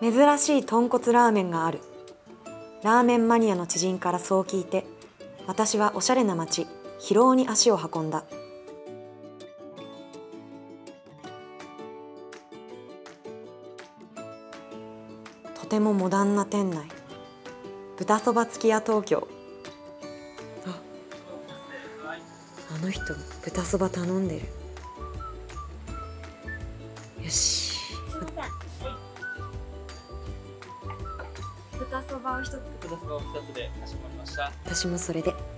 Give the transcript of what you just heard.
珍しい豚骨ラーメンがある。ラーメンマニアの知人からそう聞いて、私はおしゃれな街広尾に足を運んだ。とてもモダンな店内。豚そば付き屋東京。あの人豚そば頼んでる。よし。豚そばを一つ。豚そばを二つでかしこまりました。私もそれで。